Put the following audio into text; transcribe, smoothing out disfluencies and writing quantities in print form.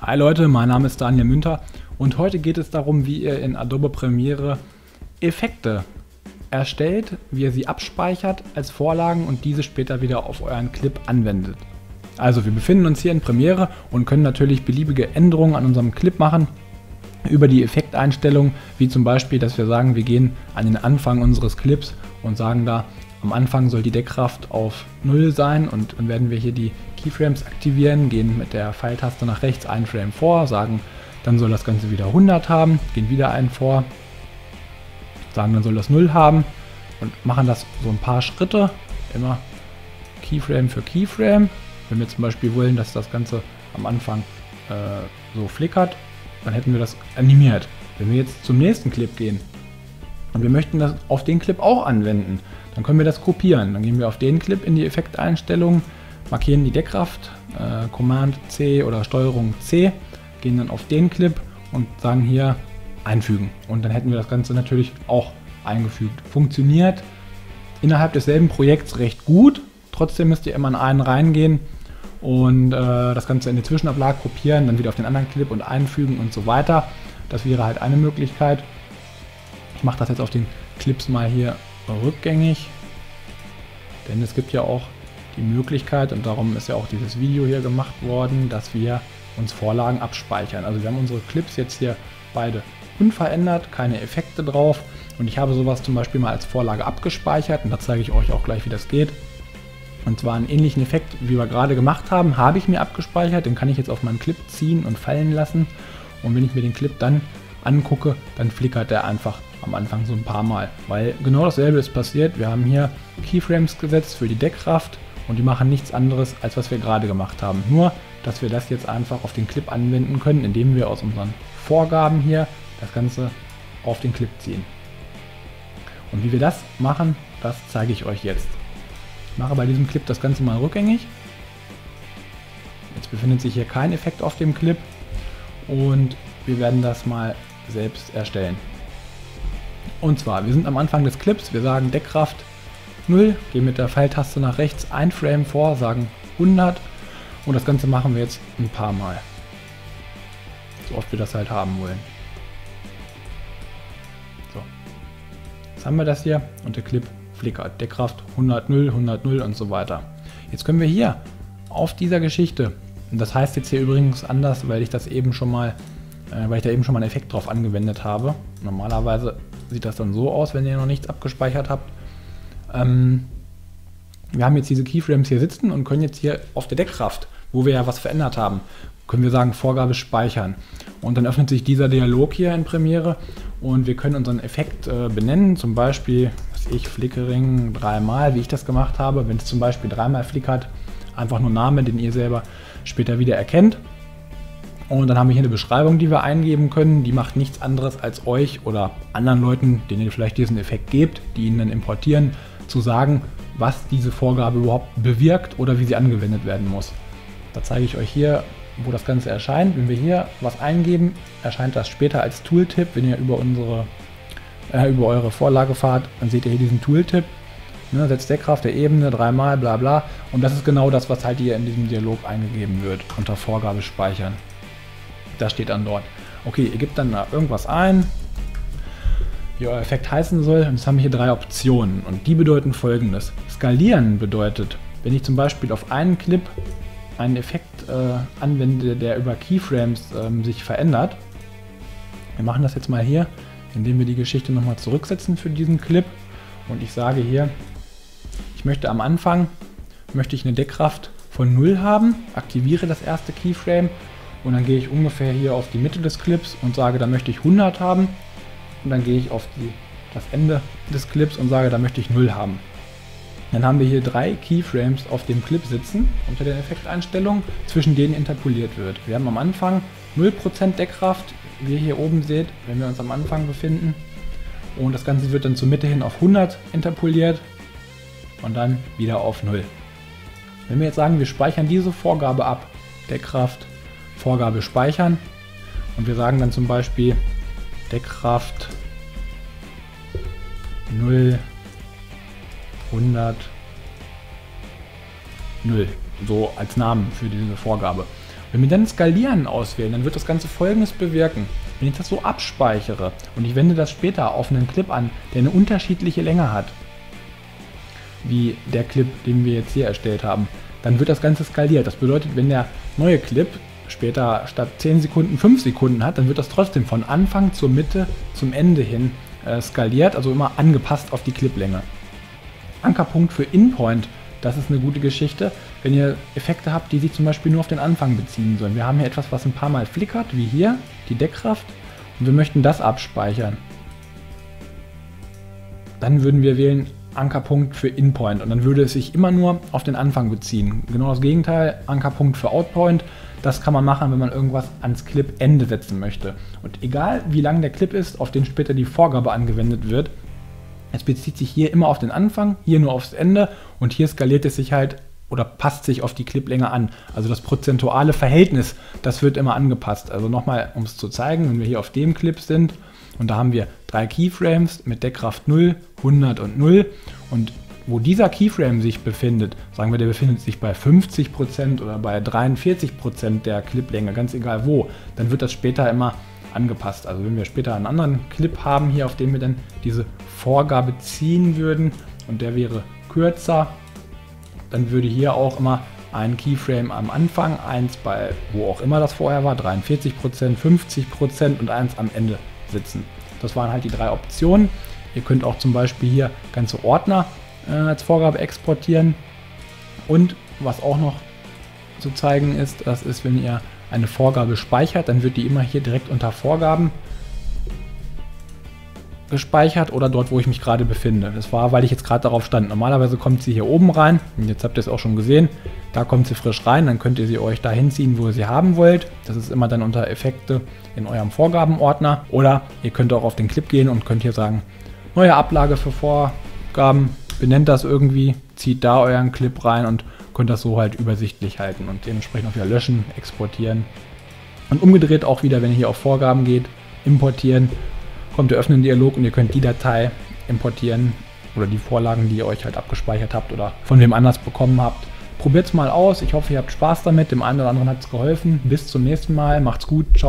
Hi Leute, mein Name ist Daniel Münter und heute geht es darum, wie ihr in Adobe Premiere Effekte erstellt, wie ihr sie abspeichert als Vorlagen und diese später wieder auf euren Clip anwendet. Also wir befinden uns hier in Premiere und können natürlich beliebige Änderungen an unserem Clip machen über die Effekteinstellung, wie zum Beispiel, dass wir sagen, wir gehen an den Anfang unseres Clips und sagen da, am Anfang soll die Deckkraft auf 0 sein und dann werden wir hier die Keyframes aktivieren, gehen mit der Pfeiltaste nach rechts einen Frame vor, sagen, dann soll das Ganze wieder 100 haben, gehen wieder einen vor, sagen, dann soll das 0 haben und machen das so ein paar Schritte, immer Keyframe für Keyframe. Wenn wir zum Beispiel wollen, dass das Ganze am Anfang so flickert, dann hätten wir das animiert. Wenn wir jetzt zum nächsten Clip gehen und wir möchten das auf den Clip auch anwenden, dann können wir das kopieren. Dann gehen wir auf den Clip in die Effekteinstellungen, markieren die Deckkraft, Command C oder Steuerung C, gehen dann auf den Clip und sagen hier einfügen. Und dann hätten wir das Ganze natürlich auch eingefügt. Funktioniert innerhalb desselben Projekts recht gut. Trotzdem müsst ihr immer in einen reingehen und das Ganze in die Zwischenablage kopieren, dann wieder auf den anderen Clip und einfügen und so weiter. Das wäre halt eine Möglichkeit. Ich mache das jetzt auf den Clips mal hier rückgängig, denn es gibt ja auch die Möglichkeit, und darum ist ja auch dieses Video hier gemacht worden, dass wir uns Vorlagen abspeichern. Also wir haben unsere Clips jetzt hier beide unverändert, keine Effekte drauf, und ich habe sowas zum Beispiel mal als Vorlage abgespeichert und da zeige ich euch auch gleich, wie das geht. Und zwar einen ähnlichen Effekt, wie wir gerade gemacht haben, habe ich mir abgespeichert, den kann ich jetzt auf meinen Clip ziehen und fallen lassen, und wenn ich mir den Clip dann angucke, dann flickert der einfach am Anfang so ein paar Mal, weil genau dasselbe ist passiert. Wir haben hier Keyframes gesetzt für die Deckkraft und die machen nichts anderes, als was wir gerade gemacht haben. Nur, dass wir das jetzt einfach auf den Clip anwenden können, indem wir aus unseren Vorgaben hier das Ganze auf den Clip ziehen. Und wie wir das machen, das zeige ich euch jetzt. Ich mache bei diesem Clip das Ganze mal rückgängig. Jetzt befindet sich hier kein Effekt auf dem Clip und wir werden das mal selbst erstellen. Und zwar, wir sind am Anfang des Clips, wir sagen Deckkraft 0, gehen mit der Pfeiltaste nach rechts ein Frame vor, sagen 100 und das Ganze machen wir jetzt ein paar Mal. So oft wir das halt haben wollen. So, jetzt haben wir das hier und der Clip flickert. Deckkraft 100, 0, 100, 0 und so weiter. Jetzt können wir hier auf dieser Geschichte, und das heißt jetzt hier übrigens anders, weil ich das eben schon mal, weil ich da eben schon mal einen Effekt drauf angewendet habe. Normalerweise sieht das dann so aus, wenn ihr noch nichts abgespeichert habt. Wir haben jetzt diese Keyframes hier sitzen und können jetzt hier auf der Deckkraft, wo wir ja was verändert haben, können wir sagen Vorgabe speichern. Und dann öffnet sich dieser Dialog hier in Premiere und wir können unseren Effekt benennen, zum Beispiel, was weiß ich, Flickering dreimal, wie ich das gemacht habe. Wenn es zum Beispiel dreimal flickert, einfach nur Name, den ihr selber später wieder erkennt. Und dann haben wir hier eine Beschreibung, die wir eingeben können. Die macht nichts anderes, als euch oder anderen Leuten, denen ihr vielleicht diesen Effekt gebt, die ihn dann importieren, zu sagen, was diese Vorgabe überhaupt bewirkt oder wie sie angewendet werden muss. Da zeige ich euch hier, wo das Ganze erscheint. Wenn wir hier was eingeben, erscheint das später als Tooltip. Wenn ihr über eure Vorlage fahrt, dann seht ihr hier diesen Tooltip. Ne, setzt Deckkraft der Ebene dreimal, bla bla. Und das ist genau das, was halt hier in diesem Dialog eingegeben wird, unter Vorgabe speichern. Da steht dann dort, okay, ihr gebt dann da irgendwas ein, wie euer Effekt heißen soll, und jetzt haben wir hier drei Optionen und die bedeuten Folgendes. Skalieren bedeutet, wenn ich zum Beispiel auf einen Clip einen Effekt anwende, der über Keyframes sich verändert. Wir machen das jetzt mal hier, indem wir die Geschichte nochmal zurücksetzen für diesen Clip, und ich sage hier, ich möchte am Anfang, möchte ich eine Deckkraft von 0 haben, aktiviere das erste Keyframe. Und dann gehe ich ungefähr hier auf die Mitte des Clips und sage, da möchte ich 100 haben. Und dann gehe ich auf das Ende des Clips und sage, da möchte ich 0 haben. Dann haben wir hier drei Keyframes auf dem Clip sitzen, unter den Effekteinstellungen, zwischen denen interpoliert wird. Wir haben am Anfang 0% Deckkraft, wie ihr hier oben seht, wenn wir uns am Anfang befinden. Und das Ganze wird dann zur Mitte hin auf 100 interpoliert und dann wieder auf 0. Wenn wir jetzt sagen, wir speichern diese Vorgabe ab, Deckkraft, Vorgabe speichern, und wir sagen dann zum Beispiel Deckkraft 0, 100, 0, so als Namen für diese Vorgabe. Wenn wir dann Skalieren auswählen, dann wird das Ganze Folgendes bewirken. Wenn ich das so abspeichere und ich wende das später auf einen Clip an, der eine unterschiedliche Länge hat, wie der Clip, den wir jetzt hier erstellt haben, dann wird das Ganze skaliert. Das bedeutet, wenn der neue Clip später statt 10 Sekunden 5 Sekunden hat, dann wird das trotzdem von Anfang zur Mitte zum Ende hin skaliert, also immer angepasst auf die Cliplänge. Ankerpunkt für Inpoint, das ist eine gute Geschichte, wenn ihr Effekte habt, die sich zum Beispiel nur auf den Anfang beziehen sollen. Wir haben hier etwas, was ein paar Mal flickert, wie hier, die Deckkraft, und wir möchten das abspeichern. Dann würden wir wählen Ankerpunkt für Inpoint und dann würde es sich immer nur auf den Anfang beziehen. Genau das Gegenteil, Ankerpunkt für Outpoint, das kann man machen, wenn man irgendwas ans Clip-Ende setzen möchte. Und egal wie lang der Clip ist, auf den später die Vorgabe angewendet wird, es bezieht sich hier immer auf den Anfang, hier nur aufs Ende und hier skaliert es sich halt oder passt sich auf die Cliplänge an. Also das prozentuale Verhältnis, das wird immer angepasst. Also nochmal, um es zu zeigen, wenn wir hier auf dem Clip sind und da haben wir 3 Keyframes mit Deckkraft 0, 100 und 0 und wo dieser Keyframe sich befindet, sagen wir, der befindet sich bei 50% oder bei 43% der Cliplänge, ganz egal wo, dann wird das später immer angepasst. Also wenn wir später einen anderen Clip haben hier, auf den wir dann diese Vorgabe ziehen würden und der wäre kürzer, dann würde hier auch immer ein Keyframe am Anfang, eins bei wo auch immer das vorher war, 43%, 50% und eins am Ende sitzen. Das waren halt die 3 Optionen. Ihr könnt auch zum Beispiel hier ganze Ordner als Vorgabe exportieren und was auch noch zu zeigen ist, das ist, wenn ihr eine Vorgabe speichert, dann wird die immer hier direkt unter Vorgaben gespeichert oder dort, wo ich mich gerade befinde. Das war, weil ich jetzt gerade darauf stand. Normalerweise kommt sie hier oben rein und jetzt habt ihr es auch schon gesehen, da kommt sie frisch rein, dann könnt ihr sie euch dahin ziehen, wo ihr sie haben wollt. Das ist immer dann unter Effekte in eurem Vorgabenordner oder ihr könnt auch auf den Clip gehen und könnt hier sagen, neue Ablage für Vorgaben, benennt das irgendwie, zieht da euren Clip rein und könnt das so halt übersichtlich halten und dementsprechend auch wieder löschen, exportieren und umgedreht auch wieder, wenn ihr hier auf Vorgaben geht, importieren, kommt der öffnen Dialog und ihr könnt die Datei importieren oder die Vorlagen, die ihr euch halt abgespeichert habt oder von wem anders bekommen habt. Probiert es mal aus, ich hoffe, ihr habt Spaß damit, dem einen oder anderen hat es geholfen. Bis zum nächsten Mal, macht's gut, ciao.